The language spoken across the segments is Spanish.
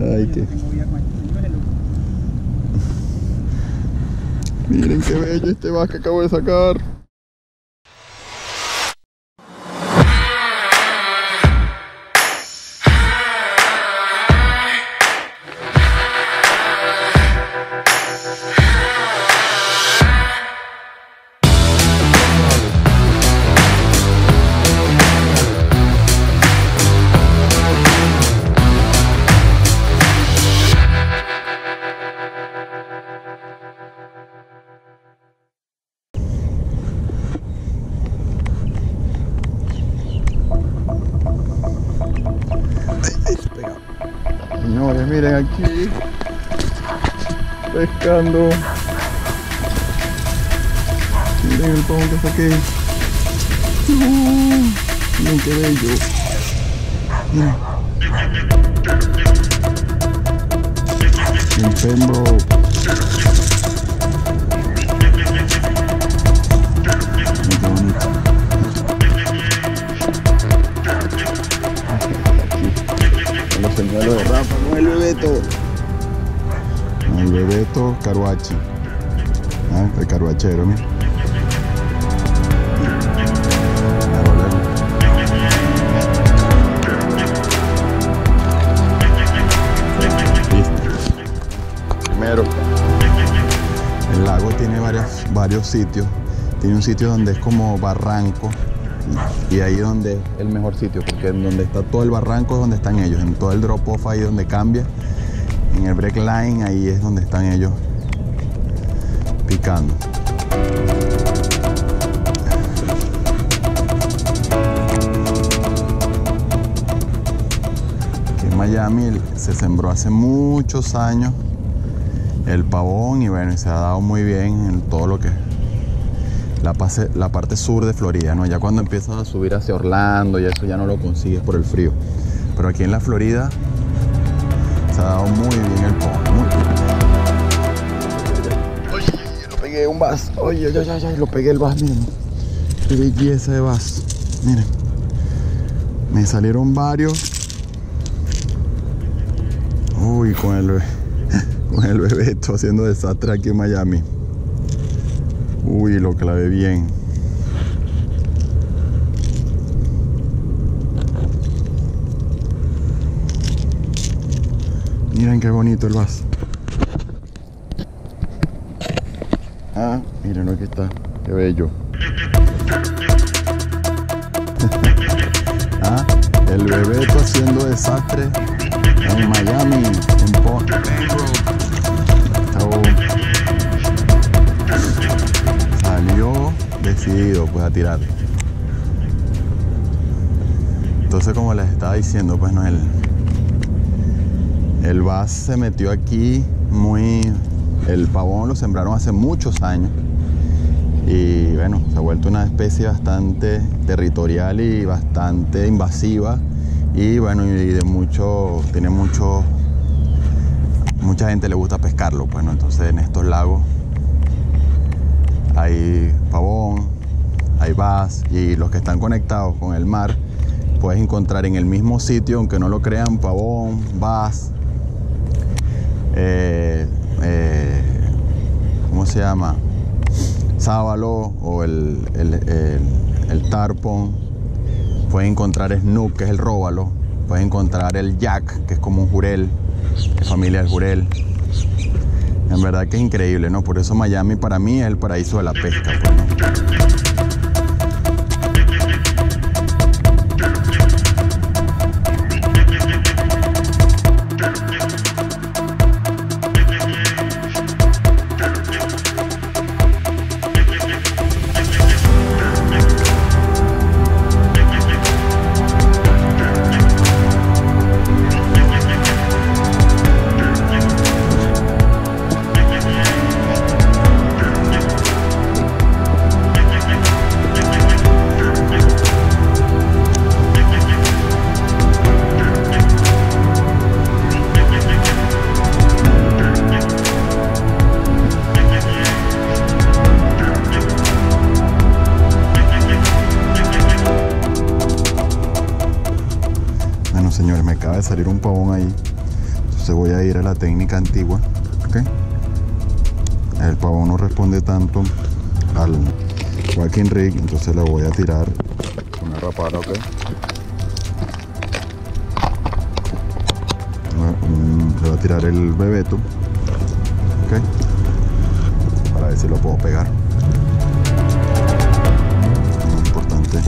Ay, qué... Miren qué bello este bass que acabo de sacar. Señores, miren aquí, pescando. Miren el pavo que saqué. Miren qué bello. Miren. Sin pembro. Miren qué bonito. Señalo de Rafa con el bebeto. El bebeto caruachi. Ah, el caruachero, mira. Primero. El lago tiene varios sitios. Tiene un sitio donde es como barranco. Y ahí es donde es el mejor sitio, porque en donde está todo el barranco es donde están ellos, en todo el drop-off ahí es donde cambia, en el break line ahí es donde están ellos picando. Aquí en Miami se sembró hace muchos años el pavón y bueno, se ha dado muy bien en todo lo que es la parte sur de Florida, ¿no? Ya cuando empiezas a subir hacia Orlando y eso ya no lo consigues por el frío. Pero aquí en la Florida se ha dado muy bien el pavo. Oye, lo pegué un bass. Oye, ya, lo pegué el bass, miren. Qué belleza de bass. Miren. Me salieron varios. Uy, con el bebeto haciendo desastre aquí en Miami. Uy, lo clavé bien. Miren qué bonito el bass. Ah, miren lo que está. Qué bello. Ah, el bebeto haciendo desastre en Miami, en Ponte. Decidido pues a tirar. Entonces, como les estaba diciendo, pues no, el bass se metió aquí muy... El pavón lo sembraron hace muchos años y bueno, se ha vuelto una especie bastante territorial y bastante invasiva y bueno, y de mucho, tiene mucho, mucha gente le gusta pescarlo, pues no. Entonces en estos lagos hay pavón, hay bass, y los que están conectados con el mar puedes encontrar en el mismo sitio, aunque no lo crean, pavón, bass, ¿cómo se llama? Sábalo o el tarpon. Puedes encontrar snook, que es el róbalo. Puedes encontrar el jack, que es como un jurel, familia del jurel. En verdad que es increíble, ¿no? Por eso Miami para mí es el paraíso de la pesca, pues, ¿no? señores, me acaba de salir un pavón ahí. Entonces voy a ir a la técnica antigua, ¿okay? El pavón no responde tanto al Joaquín Rick, entonces lo voy a tirar con una rapala, ¿ok? Le voy a tirar el bebeto, ¿ok? Para ver si lo puedo pegar. Muy importante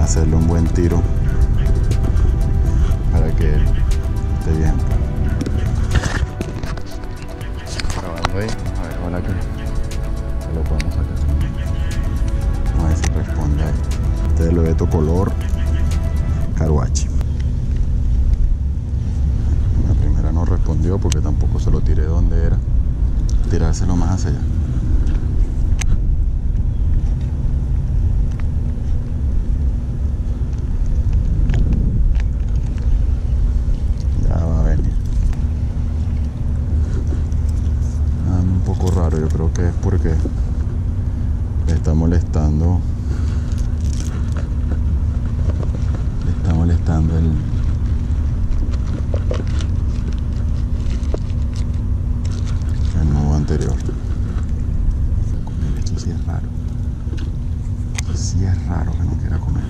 hacerle un buen tiro para que esté bien. Grabando ahí, a ver, ojalá que lo podemos sacar. Vamos a ver si responde ahí. Este es el bebeto color caruachi. La primera no respondió porque tampoco se lo tiré donde era. Tirárselo más hacia allá. Yo creo que es porque le está molestando el nudo anterior. Comer esto sí es raro. Sí es raro que no quiera comer.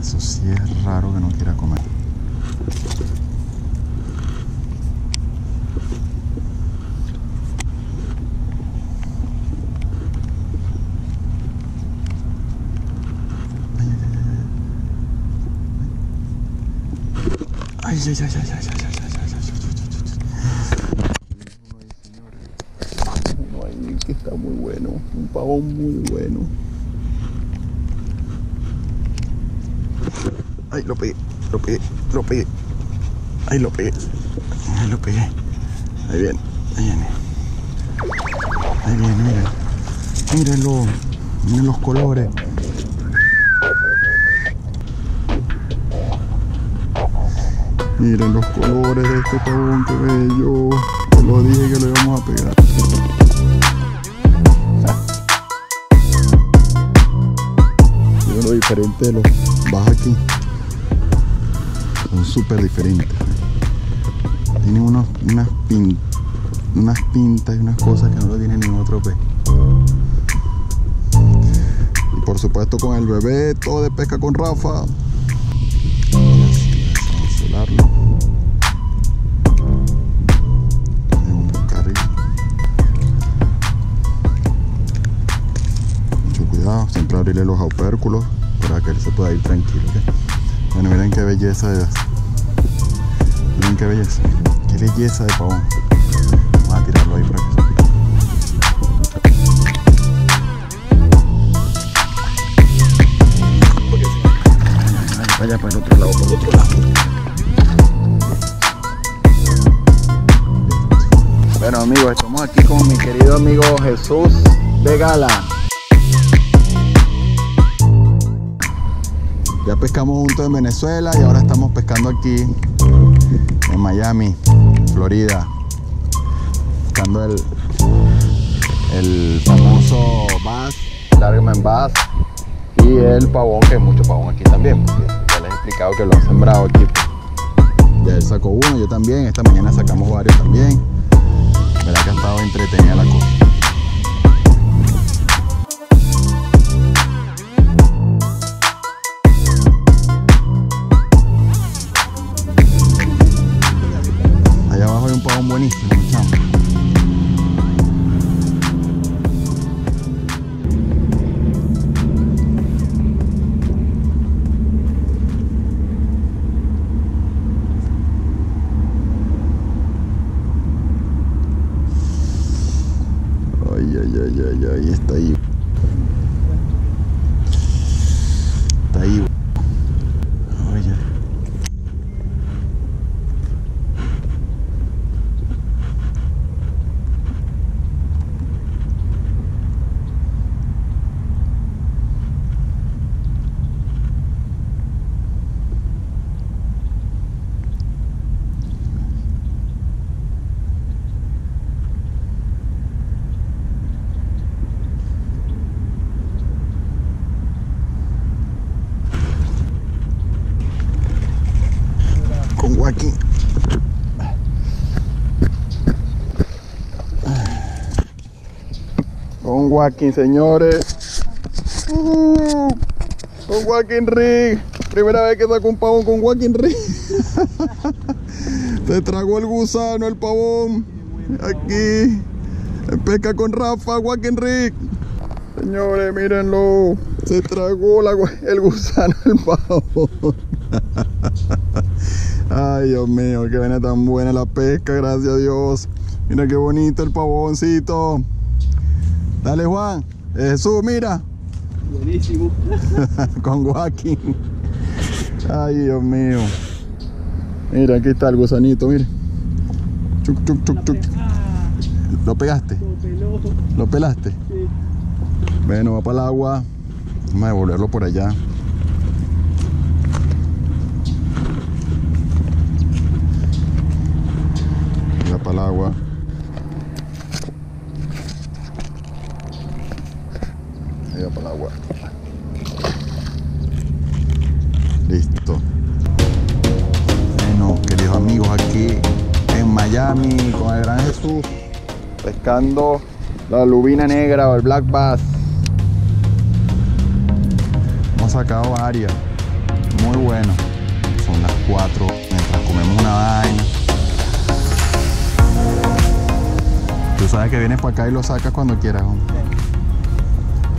Eso sí es raro que no quiera comer. Ay, ay, ay, ay, ay, ay, ay, ay, ay, ay, ay, que está muy bueno, un pavón muy bueno. Ay, lo pegué. Ay, lo pegué. Ahí viene, mira. Miren los colores. Miren los colores de este pavón, que bello. Os lo dije que lo íbamos a pegar. Miren lo diferente de los bajos aquí. Son súper diferentes. Tienen unas pintas y unas cosas que no lo tienen ningún otro pez. Y por supuesto con el bebé, todo de Pesca con Rafa. Mucho cuidado, siempre abrirle los opérculos para que él se pueda ir tranquilo, ¿okay? Bueno, miren qué belleza es. Miren qué belleza. Qué belleza de pavón. Vamos a tirarlo ahí para que se pique. Vaya para el otro lado, por el otro lado. Bueno, amigos, estamos aquí con mi querido amigo Jesús de Gala. Ya pescamos juntos en Venezuela y ahora estamos pescando aquí en Miami, Florida, buscando el famoso bass, largemouth bass, y el pavón, que hay mucho pavón aquí también. Ya les he explicado que lo han sembrado aquí. Ya él sacó uno, yo también. Esta mañana sacamos varios también. La verdad que ha estado entretenida la cosa. Allá abajo hay un pavón buenísimo, chamo. Joaquín. Con Joaquín, señores. Con Joaquín Rick. Primera vez que saco un pavón con Joaquín Rick. Se tragó el gusano, el pavón. Aquí. Pesca con Rafa, Joaquín Rick. Señores, mírenlo. Se tragó el gusano, el pavón. Ay, Dios mío, que viene tan buena la pesca, gracias a Dios. Mira qué bonito el pavoncito. Dale, Juan. Jesús, mira. Buenísimo. Con Joaquín. Ay, Dios mío. Mira, aquí está el gusanito, mire. Chuc, chuc, chuc, chuc. ¿Lo pegaste? Lo peló. ¿Lo pelaste? Sí. Bueno, va para el agua. Vamos a devolverlo por allá. Va para el agua. Ahí va para el agua. Listo. Bueno, queridos amigos, aquí en Miami con el gran Jesús, pescando la lubina negra o el black bass. Hemos sacado varias, muy bueno. Son las 4 mientras comemos una vaina. Tú sabes que vienes para acá y lo sacas cuando quieras, ¿no?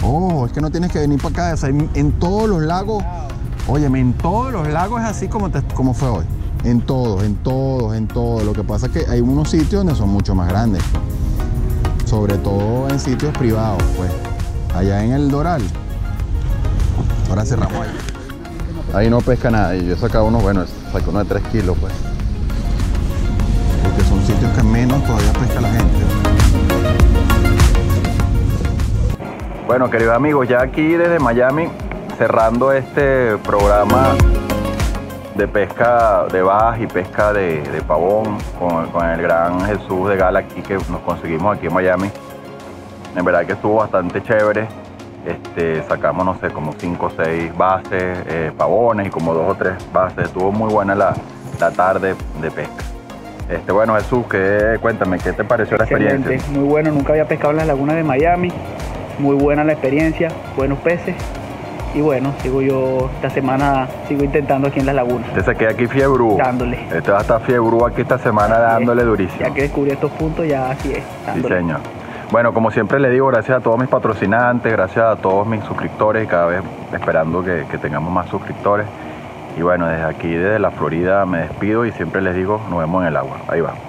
Oh, es que no tienes que venir para acá, o sea, en todos los lagos. Óyeme, en todos los lagos es así como fue hoy. En todos, en todos, en todos. Lo que pasa es que hay unos sitios donde son mucho más grandes, sobre todo en sitios privados, pues. Allá en el Doral. Ahora cerramos ahí. Ahí no pesca nada. Y yo he sacado uno, bueno, saqué uno de 3 kilos, pues. Porque son sitios que menos todavía pesca la gente. Bueno, queridos amigos, ya aquí desde Miami, cerrando este programa de pesca de bass y pesca de pavón con el gran Jesús de Gala aquí que nos conseguimos aquí en Miami. En verdad que estuvo bastante chévere. Sacamos, no sé, como 5 o 6 bases, pavones y como 2 o 3 bases. Estuvo muy buena la tarde de pesca. Bueno, Jesús, cuéntame, ¿qué te pareció la experiencia? Muy bueno, nunca había pescado en las lagunas de Miami. Muy buena la experiencia, buenos peces. Y bueno, esta semana sigo intentando aquí en las lagunas. Te saqué aquí fiebrú. Dándole. Esto va a estar fiebrú aquí esta semana, así dándole es. Durísimo. Ya que descubrí estos puntos, ya así es. Dándole. Sí, señor. Bueno, como siempre le digo, gracias a todos mis patrocinantes, gracias a todos mis suscriptores, cada vez esperando que tengamos más suscriptores. Y bueno, desde aquí, desde la Florida, me despido y siempre les digo, nos vemos en el agua. Ahí va.